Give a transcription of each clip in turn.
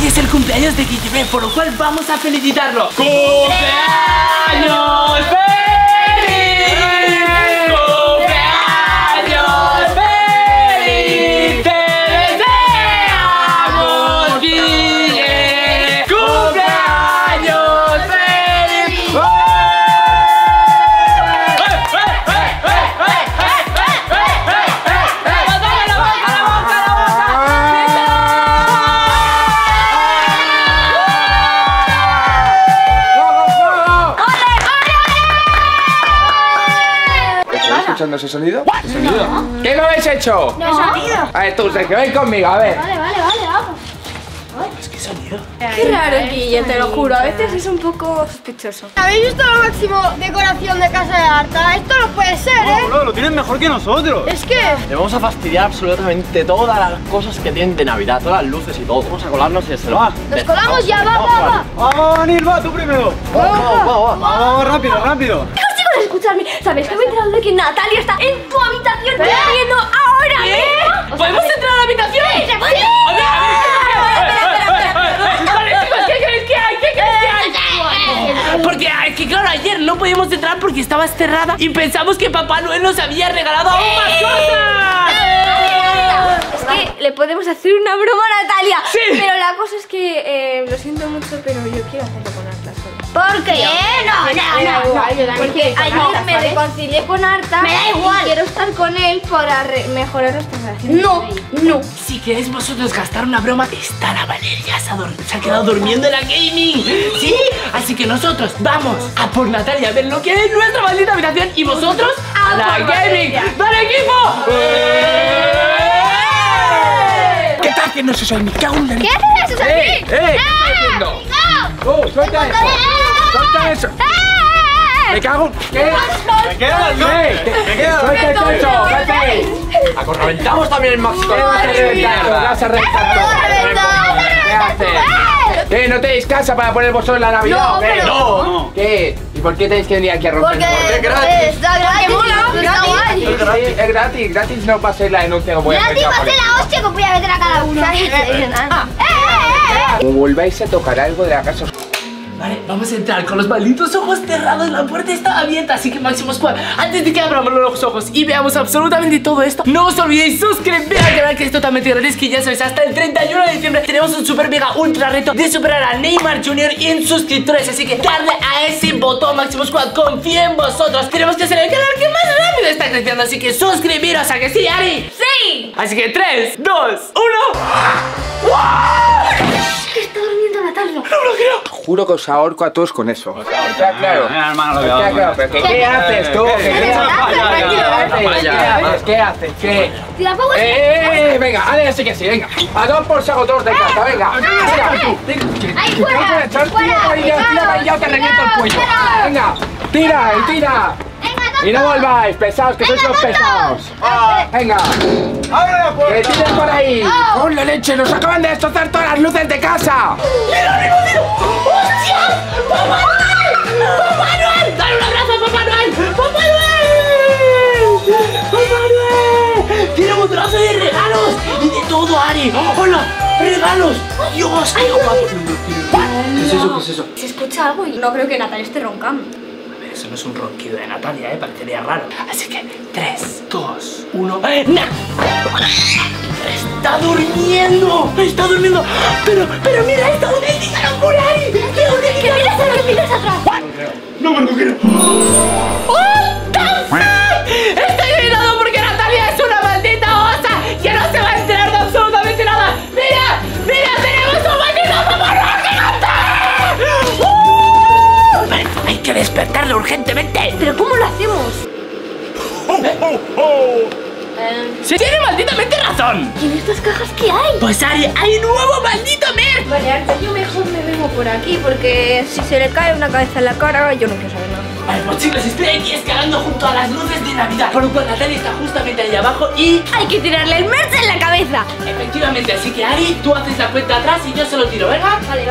Hoy es el cumpleaños de Guillermo, por lo cual vamos a felicitarlo. ¡Cumpleaños feliz! ¡Cumpleaños feliz! ¡Te deseamos, Guille! ¡Cumpleaños feliz! ¿Ese sonido? ¿Ese sonido? No. ¿Qué lo habéis hecho? No. Sonido. A ver, tú, Sergio, ven conmigo, a ver. Vale, vamos. Es que sonido. Qué raro, Guille, te lo juro. A veces es un poco sospechoso. ¿Habéis visto lo máximo decoración de Casa de Arta? Esto no puede ser, ¿eh? Bro, lo tienen mejor que nosotros. Es que... le vamos a fastidiar absolutamente todas las cosas que tienen de Navidad, todas las luces y todo. Vamos a colarnos y se lo va. ¡Nos colamos ya! ¡Va, Nil, va! ¡Tú primero! ¡Va! ¡Rápido! Escuchadme, ¿sabéis que me he enterado de que Natalia está en tu habitación durmiendo ahora mismo? ¿Podemos entrar a la habitación? ¡Sí! Porque es que claro, ayer no podíamos entrar porque estaba cerrada y pensamos que Papá Noel nos había regalado aún más cosas. Es que le podemos hacer una broma a Natalia. Sí. Pero la cosa es que lo siento mucho, pero yo quiero hacerlo con Arta solo. ¿Por qué? No, porque ayer me reconcilié con Arta. Me da igual. Y quiero estar con él para mejorar nuestra relación. No. Si queréis vosotros gastar una broma, está la Valeria. Se ha quedado durmiendo en la gaming. ¿Sí? Así que nosotros vamos a por Natalia a ver lo que es nuestra maldita habitación. Y vosotros a la gaming. ¡Dale, equipo! ¿Qué tal que no se soy mi caula? ¿Qué haces eso? ¡Eh! ¡No! ¡Suelta eso! ¡Suelta eso! ¡Me cago! ¿Qué? ¡Me quedas! ¡Me quedas! ¡Suelta eso! ¡Acorreventamos también el máximo! ¡No vas a reventar! ¡Vas a reventar! ¿Qué haces? ¿No tenéis casa para poner vosotros en la Navidad? ¡No! ¿Qué? ¿Y por qué tenéis que venir aquí a romper? ¡Porque es gratis! Es gratis, gratis no va a ser la denuncia que voy a meter. Gratis va a ser la hostia que voy a meter a cada uno. Como volváis a tocar algo de la casa. Vale, vamos a entrar con los malditos ojos cerrados. La puerta está abierta, así que Maximus Squad, antes de que abramos los ojos y veamos absolutamente todo esto, no os olvidéis suscribiros al canal, que es totalmente gratis. Que ya sabéis, hasta el 31 de diciembre tenemos un super mega ultra reto de superar a Neymar Jr. en suscriptores. Así que darle a ese botón, Maximus Squad, confía en vosotros. Tenemos que ser el canal que más rápido está creciendo, así que suscribiros, ¿a que sí, Ari? ¡Sí! Así que 3, 2, 1... No lo creo. Juro que os ahorco a todos con eso. Está claro. ¿Qué haces tú? ¿Qué haces? ¿Qué? Venga, ahora sí que sí, venga. A dos por saco todos de casa, venga. Ahí fuera. Tira, ya te reviento el cuello. Venga, tira y tira. Y no volváis, pesados, que sois los pesados. Venga. ¡Abre la puerta! ¡Que tiren por ahí! ¡Oh, la leche! ¡Nos acaban de destrozar todas las luces de casa! ¡Mira, mira, mira! ¡Hostias! ¡Papá Noel! ¡Papá Noel! ¡Dale un abrazo a Papá Noel! ¡Papá Noel! ¡Papá Noel! ¡Tiene un trozo de regalos! ¡Y de todo, Ari! ¡Hola! ¡Regalos! ¡Dios! ¡Ay, papá! ¿Qué es eso? ¿Qué es eso? Se escucha algo y no creo que Natalia esté roncando. Eso no es un ronquido de Natalia, parecería raro. Así que 3, 2, 1... ¡Nah! ¡Está durmiendo! ¡Está durmiendo! ¡Pero mira esto! ¡Dónde está la locura ahí! ¡Que miras atrás! ¡Que miras atrás! ¡No me lo creo! ¡What the fuck! ¡Estoy gritando porque Natalia es una maldita osa! ¡Que no se va a enterar de absolutamente nada! ¡Mira! ¡Mira! ¡Tenemos un maldito papá gigante! Hay que despertarlo urgentemente. ¿Pero cómo lo hacemos? Sí, tiene malditamente razón. ¿Y en estas cajas qué hay? Pues Ari, hay un nuevo maldito mer. Vale, Arta, yo mejor me vengo por aquí, porque si se le cae una cabeza en la cara, yo no quiero saber nada. Vale, pues chicos, estoy aquí escalando junto a las luces de Navidad, por lo cual Natalia está justamente ahí abajo y... hay que tirarle el merch en la cabeza. Efectivamente, así que Ari, tú haces la cuenta atrás y yo se lo tiro, ¿verdad? Vale.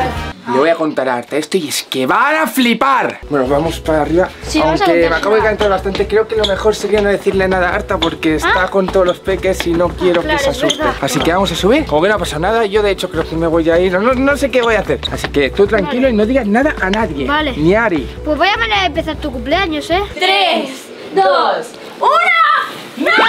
Le voy a contar harta esto y es que van a flipar. Bueno, vamos para arriba. Sí, aunque me acabo de calentar bastante, creo que lo mejor sería no decirle nada a Arta porque está con todos los peques y no quiero que se asuste. Así que vamos a subir. Como que no ha pasado nada, yo de hecho creo que me voy a ir. No sé qué voy a hacer. Así que tú tranquilo y no digas nada a nadie. Vale. Ni a Ari. Pues voy a manera de empezar tu cumpleaños, ¿eh? 3, 2, 1. ¡Natalia!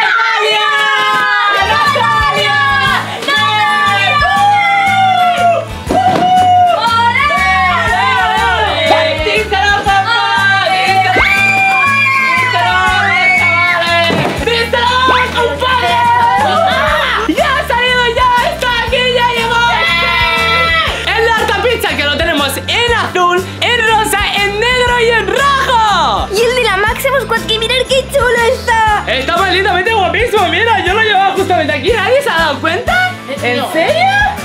Está malditamente guapísimo, mira, yo lo llevaba justamente aquí, ¿nadie se ha dado cuenta? ¿En serio? La verdad es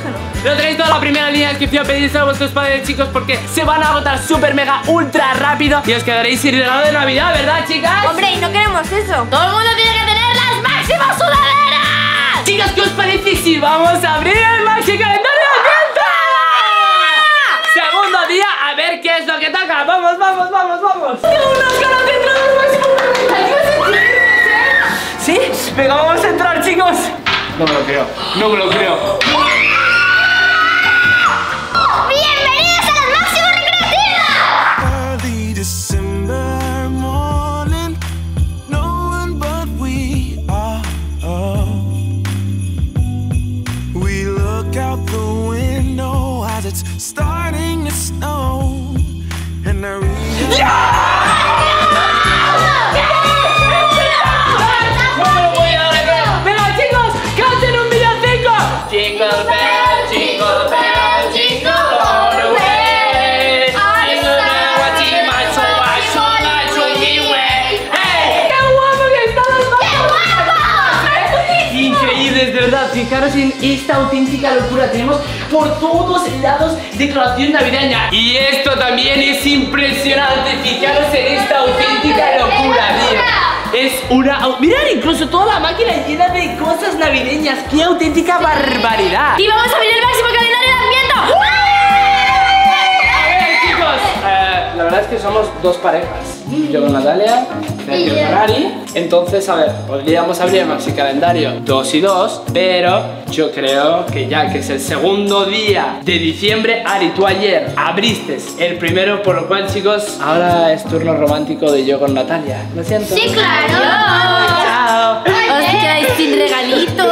que no. Lo tenéis toda la primera línea de descripción, pedidíselo a vuestros padres, chicos, porque se van a agotar súper mega ultra rápido y os quedaréis sin regalo de Navidad, ¿verdad, chicas? Hombre, y no queremos eso. Todo el mundo tiene que tener las máximas sudaderas. Chicas, ¿qué os parece si vamos a abrir el maxi calendario de ¡ah! Segundo día, a ver qué es lo que toca. Vamos, vamos, vamos, vamos. ¿Sí? Venga, vamos a entrar, chicos. No me lo creo, no me lo creo. ¡Bienvenidos a la máxima recreativa! ¡Ya! Fijaros en esta auténtica locura. Tenemos por todos lados decoración navideña. Y esto también es impresionante. Fijaros en esta auténtica locura, tío. Es una... mirad, incluso toda la máquina llena de cosas navideñas. ¡Qué auténtica barbaridad! Y vamos a abrir el máximo calendario de ambiente. A ver, chicos, la verdad es que somos dos parejas. Yo con Natalia, Sergio con Ari. Entonces, a ver, podríamos abrir el maxi calendario 2 y 2. Pero yo creo que ya que es el segundo día de diciembre, Ari, tú ayer abriste el primero, por lo cual, chicos, ahora es turno romántico de yo con Natalia. Lo siento. ¡Sí, claro! ¡Chao! ¡Os quedáis sin regalito!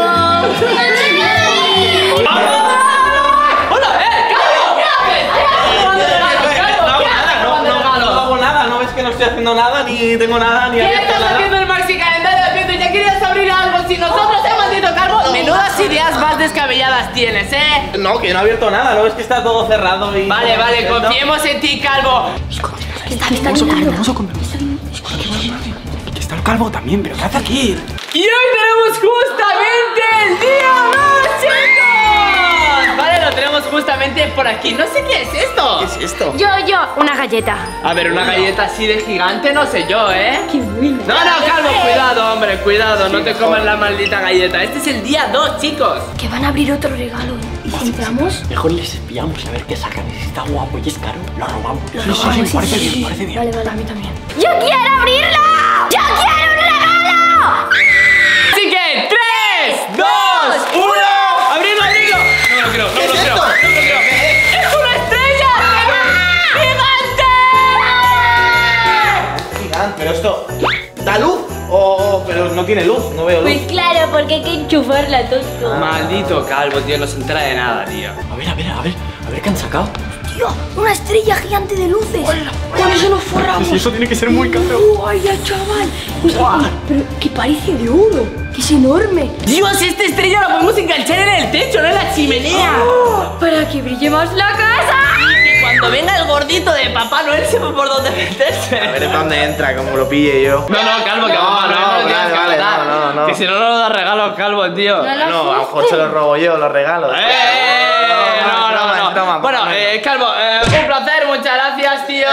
No nada, ni tengo nada, ni... ¿Qué estás haciendo el maxi calendario de Pedro? Ya querías abrir algo, si nosotros hemos dicho, Calvo, menudas ideas más descabelladas tienes, ¿eh? No, que no he abierto nada, ¿no? Es que está todo cerrado y... Vale, vale, confiemos en ti, Calvo. Aquí está el Calvo también, pero ¿qué hace aquí? Y hoy tenemos justamente el día más, chicos. Vale, lo tenemos justamente por aquí. No sé qué es esto. ¿Qué es esto? Yo, una galleta. A ver, una galleta así de gigante, no sé yo, ¿eh? Qué bueno. No, no, Calvo, cuidado, hombre, cuidado. No te comas la maldita galleta. Este es el día 2, chicos. Que van a abrir otro regalo. ¿Y si entramos? Mejor les espiamos a ver qué sacan. Si está guapo y es caro, lo robamos. Sí, parece bien, parece bien. Vale, vale, a mí también. ¡Yo quiero abrirlo! ¡Yo quiero un regalo! Así que 3, 2, 1, abrimos el libro. No lo creo, no lo creo, no lo creo. ¡Es una estrella! ¡Gigante! Gigante, pero esto da luz o... pero no tiene luz, no veo luz. Pues claro, porque hay que enchufarla, tonto. Maldito Calvo, tío, no se entera de nada, tío. A ver, a ver, a ver, a ver qué han sacado. ¡Tío! ¡Una estrella gigante de luces! ¡Con eso nos forramos! Eso tiene que ser muy caro. ¡Ay, chaval! Mira, pero que parece de oro, que es enorme. ¡Dios, esta estrella la podemos enganchar en el techo, no en la chimenea! Oh, ¡para que brille más la casa! Y que cuando venga el gordito de Papá Noel sepa por dónde meterse. A ver dónde entra, como lo pille yo. No, no, Calvo, que vamos, no, vale, que si no nos da regalos, Calvo, tío. No, a lo mejor se los robo yo, los regalos. Toma, bueno, Calvo, un placer, muchas gracias, tío.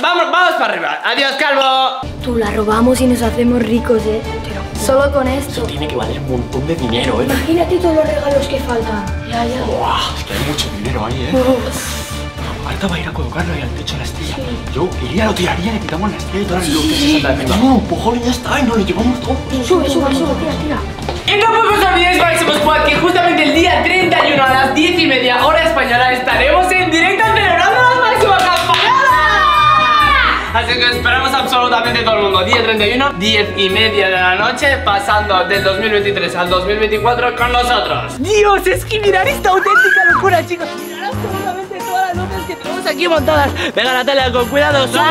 Vamos para arriba. Adiós, Calvo. Tú la robamos y nos hacemos ricos, ¿eh? Pero... Solo con esto. Eso tiene que valer un montón de dinero, ¿eh? Imagínate todos los regalos que faltan. Ya. Buah, es que hay mucho dinero ahí, ¿eh? Marta va a ir a colocarlo ahí al techo de la estrella. Sí. Yo iría, lo tiraría, le quitamos la estrella y todas las luces y salta de meta. No, pujol, ya está, y nos lo llevamos todo. Sube, tira. Y no podemos olvidar es Maximus Squad, que justamente el día 31 a las 10:30 hora española estaremos en directo celebrando las máximas campanadas. Así que esperamos absolutamente todo el mundo. Día 31, 10:30 de la noche, pasando del 2023 al 2024 con nosotros. Dios, es que mirar esta auténtica locura, chicos. Aquí montadas. Venga, Natalia, con cuidado, sube.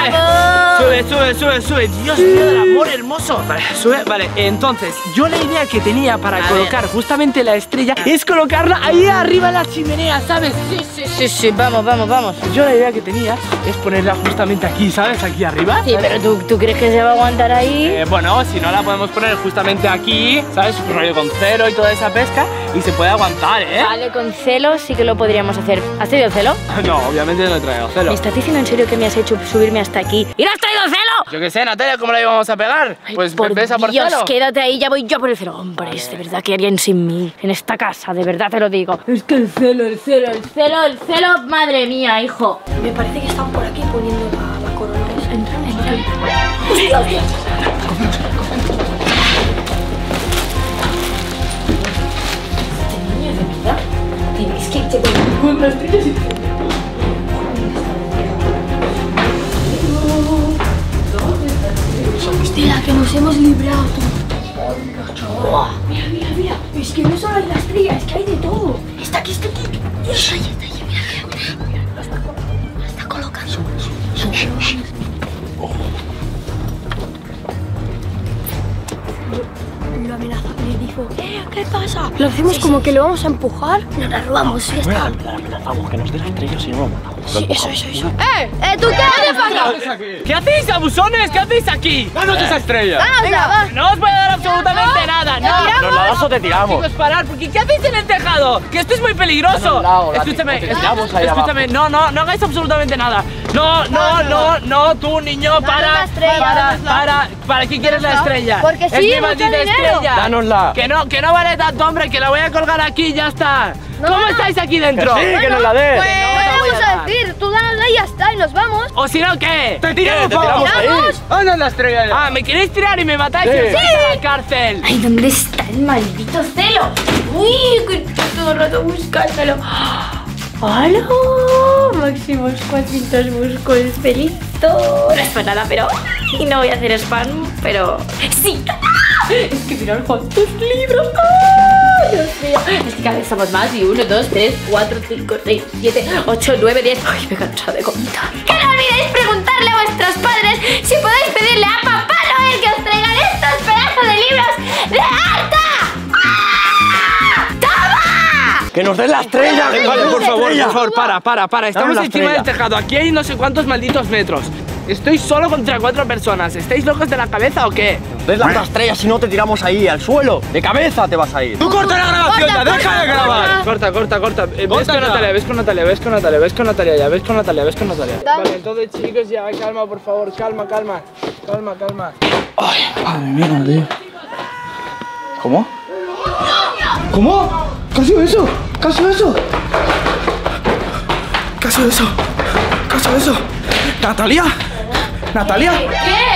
Sube. Dios mío del amor hermoso. Vale, sube, vale. Entonces, yo la idea que tenía para colocar justamente la estrella es colocarla ahí arriba en la chimenea, ¿sabes? Sí, vamos. Yo la idea que tenía es ponerla justamente aquí, ¿sabes? Aquí arriba. Sí, pero ¿tú crees que se va a aguantar ahí? Bueno, si no la podemos poner justamente aquí, ¿sabes? Un rollo con celo y toda esa pesca y se puede aguantar, ¿eh? Vale, con celo sí que lo podríamos hacer. ¿Has tenido celo? No, obviamente no. ¿Me estás diciendo en serio que me has hecho subirme hasta aquí? ¿Y no has traído celo? Yo que sé, Natalia, ¿cómo la íbamos a pegar? Pues empieza por celo. Dios, quédate ahí, ya voy yo por el celo. Hombres, de verdad, ¿qué harían sin mí? En esta casa, de verdad te lo digo. Es que el celo, madre mía, hijo. Me parece que están por aquí poniendo la corona. Entran. Este niño, de verdad, tenéis que irte con las trillas y... De la que nos hemos librado. Mira. Es que no solo hay la estrella, es que hay de todo. Está aquí. Ahí, mira. Está colocado. Sube. Una amenaza me dijo, ¿qué pasa? Lo hacemos como que lo vamos a empujar. No la robamos, ya está. La amenazamos, que nos dé la estrella si no lo matamos. Sí, eso. ¿Tú qué haces? ¿Qué hacéis, abusones? ¿Qué hacéis aquí? ¡Danos esa estrella! Venga, no os voy a dar absolutamente nada, ¿no? ¿Nos la das o te tiramos? Chicos, parad, porque ¿qué hacéis en el tejado? Que esto es muy peligroso. Escúchame, no hagáis absolutamente nada. No, tú, niño, para, ¿qué quieres la estrella? Porque sí, es mi maldita estrella. Dánosla. Que no vale tanto, hombre, que la voy a colgar aquí y ya está. ¿Cómo estáis aquí dentro? Sí, que nos la des. Pues, ¿qué vamos a decir? Tú dánosla y ya está, y nos vamos. ¿O si no, qué? ¿Te tiramos ahí? ¿Dónde la estrella? Ah, ¿me queréis tirar y me matáis? ¡Sí! A la cárcel. Ay, ¿dónde está el maldito celo? Uy, que todo el rato buscándolo. ¡Hola! Máximo 400 busco el pelito. No es para nada, pero... Y no voy a hacer spam, pero... ¡Sí! Es que mirad cuántos libros. ¡Oh, Dios mío! Es que cada vez somos más. Y 1, 2, 3, 4, 5, 6, 7, 8, 9, 10... ¡Ay, me he cansado de contar! ¡Que no olvidéis preguntarle a vuestros padres si podéis pedirle a Papá Noel que os traigan estos pedazos de libros de arte! ¡Que nos den la estrella! Vale, por favor, para. Estamos encima del tejado. Aquí hay no sé cuántos malditos metros. Estoy solo contra 4 personas. ¿Estáis locos de la cabeza o qué? ¿Ves la estrella? Si no te tiramos ahí, al suelo. De cabeza te vas a ir. ¡Tú corta la grabación! ¡Deja de grabar! Corta. Ves con Natalia. Vale, entonces, chicos, ya, calma, por favor. Calma. Ay, madre mía, tío. ¿Cómo? ¿Qué ha sido eso? ¿Natalia? ¿Qué?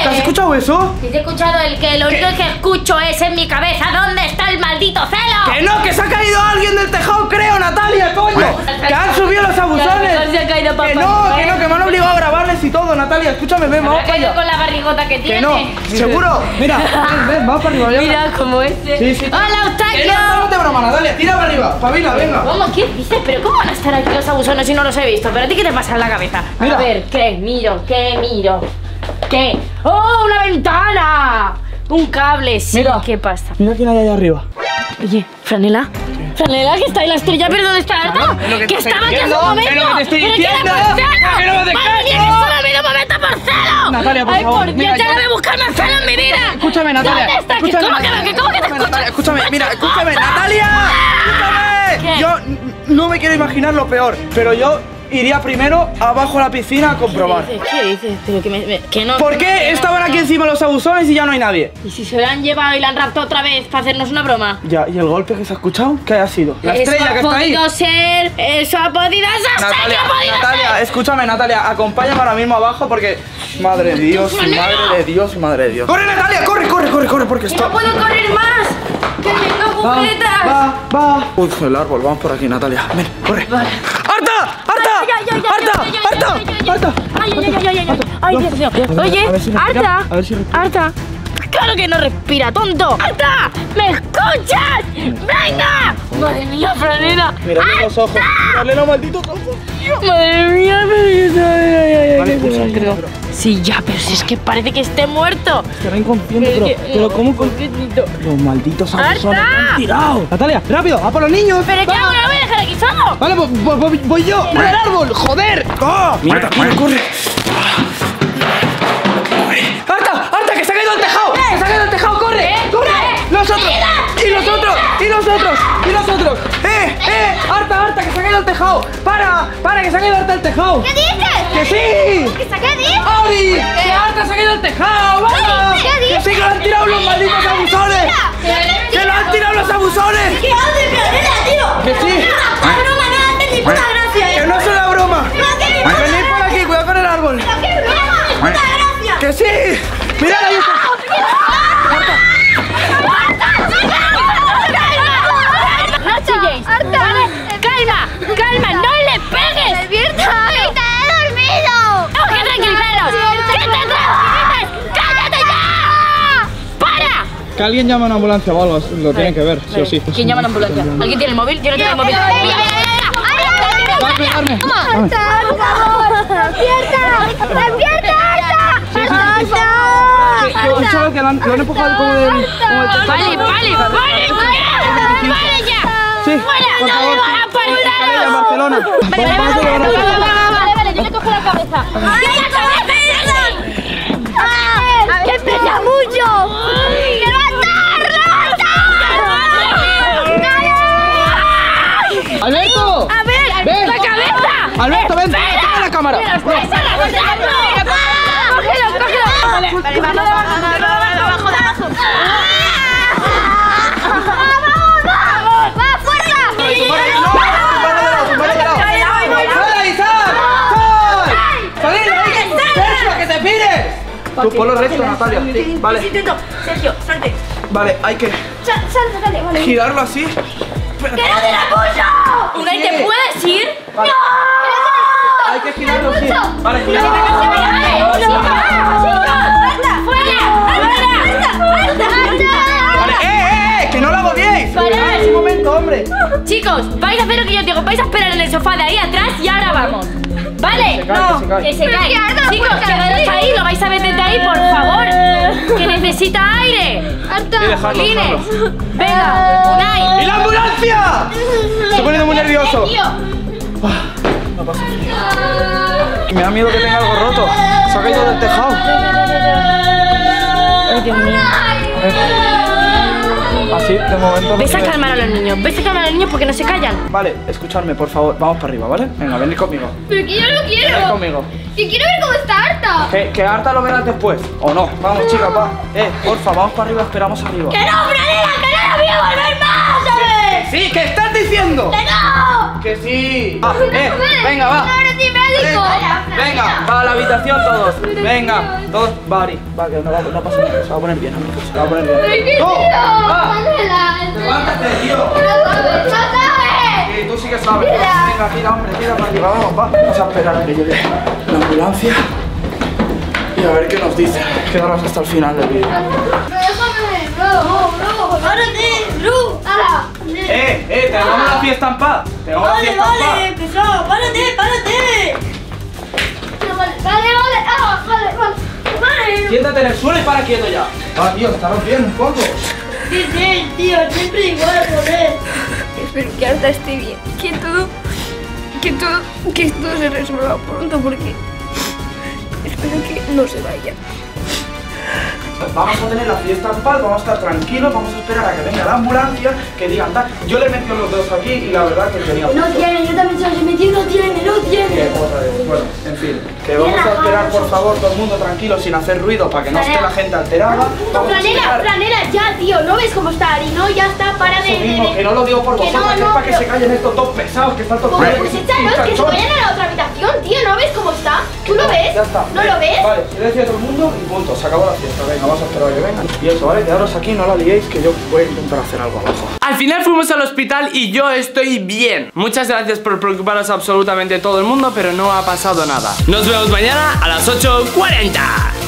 ¿Has escuchado eso? Sí, he escuchado el que... Lo único que escucho es en mi cabeza. ¿Dónde está el maldito celo? ¡Que no! ¡Que se ha caído alguien del tejado, creo, Natalia! ¡Coño! ¡Que han subido los abusones! Claro, se ha caído papá. ¡Que no! ¡Que me han obligado a grabarles y todo, Natalia! Escúchame, ven, vamos para allá. Con la barrigota que tiene. ¡Que no! ¡Seguro! Mira, ven, vamos para arriba. Mira, como este. Sí. ¡Hola, Eustaquio! ¡No te broma, Natalia! ¡Tira para arriba! ¡Pabila, venga! ¿Cómo? ¿Qué dices? ¿Pero cómo van a estar aquí los abusones si no los he visto? ¿Pero a ti qué te pasa en la cabeza? Mira. A ver, ¿qué miro? ¿Qué? ¡Oh, una ventana! Un cable, sí. Mira, ¿qué pasa? Mira quién hay allá arriba. Oye, Franela. Franela, que está ahí la estrella, pero ¿dónde está Arta? ¡Que estaba aquí hace un momento! ¡Pero que te estoy diciendo! ¡Que no me dejes! ¡Por celo! Natalia, por favor. ¡Ay, por Dios! ¡Ya no voy a buscar más celo en mi vida! Escúchame, Natalia. ¿Dónde está? ¿Cómo que te escucho? Escúchame, Natalia. Yo no me quiero imaginar lo peor, pero yo iría primero abajo a la piscina a comprobar. ¿Qué dices? Pero que no, ¿por qué estaban aquí encima los abusones y ya no hay nadie? ¿Y si se lo han llevado y la han raptado otra vez para hacernos una broma? Ya, ¿y el golpe que se ha escuchado? ¿Qué ha sido? La estrella que está ahí. Eso ha podido ser. Eso ha podido ser. Natalia, escúchame, Natalia, acompáñame ahora mismo abajo porque... Madre de Dios, madre de Dios, madre de Dios. ¡Corre, Natalia! ¡Corre, corre, corre, corre! Porque estoy... ¡No puedo correr más! ¡Que tengo agujetas! ¡Va! Uy, el árbol, vamos por aquí, Natalia. Ven, corre. Vale. ¡Arta! ¡Ay, Dios mío! Oye, Arta. Arta. ¡Claro que no respira, tonto! ¡Arta! ¿Me escuchas? ¡Venga! Madre mía, Franela. Mira los ojos. Franela, malditos ojos. Madre mía, pero sí, ya, pero si es que parece que esté muerto. Estará inconsciente, pero ¿cómo? Los malditos abusones han tirado. Natalia, rápido, a por los niños. Pero que ahora voy a dejar aquí solo. Vale, voy yo. ¡Por el árbol! ¡Joder! Mira, Natalia, corre. ¡Arta, que se ha caído al tejado! ¡Se ha caído al tejado! ¡Corre! ¡Corre! ¡Los otros! ¡Y los otros! ¡Y los otros! ¡Y los otros! ¡Arta, Arta, que se ha caído al tejado! ¡Para, que se ha caído Arta al tejado! ¿Qué dices? ¡Que sí! ¿Que se ha caído? ¡Ari! ¡Que Arta se ha caído al tejado! ¡Vamos! ¿Qué dices? ¡Que sí, que lo han tirado los malditos abusones! ¡Que lo han tirado los abusones! ¡Que haces, Franela, tío! ¡Que sí! ¡No es broma, no haces ninguna gracia! ¡Que no es una broma! ¡Venid por aquí, cuidado con el árbol! ¡Pero qué broma, ninguna gracia! ¡Que sí! ¡Mira la luz! ¡Calma! ¡No le pegues! ¡Despierta! ¡He dormido! ¡No, que tranquilizaros! ¡Que te tranquilices! ¡Cállate ya! ¡Para! Que alguien llame a una ambulancia o algo, lo tienen que ver, sí o sí. ¿Quién llama a una ambulancia? ¿Alguien tiene el móvil? Yo no tengo el móvil. ¡Arta, por favor! ¡Despierta! ¡Despierta, Arta! ¡Arta! Solo que lo han empujado como de... ¡Vale ya! Sí, por favor. Barcelona. Vale, yo le cojo la cabeza. ¡Ay, que pesa mucho! ¡Que lo atarra! ¡Alberto! ¡A ver! ¡La cabeza! ¡Alberto, ven! ¡Toma la cámara! ¡Cógelo, cógelo! Vale, vamos abajo, abajo. Tú ponlo recto, Natalia. Vale. Sergio, salte. Vale, hay que... Salte, dale, vale. Girarlo así. ¡Que no te la puso! ¿Y te puedes ir? ¡No! Hay que girarlo así. Vale, cuidado. ¡Vale, que no lo hago bien! ¡Para ese momento, hombre! Chicos, vais a hacer lo que yo digo. Vais a esperar en el sofá de ahí atrás y ahora vamos. ¿Vale? Que se cae. Chicos, quedaros ahí, lo vais a ver desde ahí, por favor. Que necesita aire. ¡Arta! ¡Lines! ¡Venga! ¡Unai! ¡Y la ambulancia! Estoy poniendo muy nervioso. No pasa nada. Me da miedo que tenga algo roto. Se ha caído del tejado. Ay, Dios mío. Así, de momento... Ves a calmar a los niños, ves a calmar a los niños porque no se callan. Vale, escuchadme, por favor, vamos para arriba, ¿vale? Venga, venid conmigo. Pero que yo no quiero. Venid conmigo. Que quiero ver cómo está Arta. Que Arta lo verás después, o no. Vamos, chicas, va. Porfa, vamos para arriba, esperamos arriba. ¡Que no, Franela, que no la voy a volver más, ¿sabes? ¡Sí, que estás diciendo! ¡Que no! ¡Que sí! Ah, venga, va. Venga, para la habitación todos. Venga, todos, Bari. Vale, no pasa nada, se va a poner bien. Se va a poner bien. ¡No! ¡Levántate, tío! ¡No sabes! Tú sí que sabes. Venga, gira, hombre, gira para arriba. Vamos, va. Vamos a esperar a que llegue la ambulancia y a ver qué nos dice. Quedaros hasta el final del vídeo. Te hagamos la fiesta en paz. Te hagamos la fiesta en paz. Vale, pesado, párate. Vale. Siéntate en el suelo y para quieto ya. Ah, tío, está rompiendo un poco. Sí, tío, siempre igual, joder. Espero que Arta esté bien. Que todo se resuelva pronto porque... Espero que no se vaya. Vamos a tener la fiesta en paz, vamos a estar tranquilos, vamos a esperar a que venga la ambulancia, que digan tal. Yo le metí los dedos aquí y la verdad que tenía... No tiene, yo también se los he metido, no tiene. Otra vez, bueno, en fin, que vamos a esperar, por favor, todo el mundo tranquilo, sin hacer ruido, para que no esté la gente alterada. Franela, ya, tío, ¿no ves cómo está? Y no, ya está, para de... Eso mismo, que no lo digo por vosotros, que es para que se callen estos dos pesados que están todos... Pues échalos, que se vayan a la otra habitación, tío, ¿no ves cómo está? ¿Tú lo ves? Ya está. ¿No lo ves? Vale, silencio a todo el mundo y punto, se acabó la fiesta, venga, vamos a esperar a que vengan. Y eso, ¿vale? Quedaros aquí, no la liéis, que yo voy a intentar hacer algo abajo. Al final fuimos al hospital y yo estoy bien. Muchas gracias por preocuparos absolutamente todo el mundo, pero no ha pasado nada. Nos vemos mañana a las 8:40.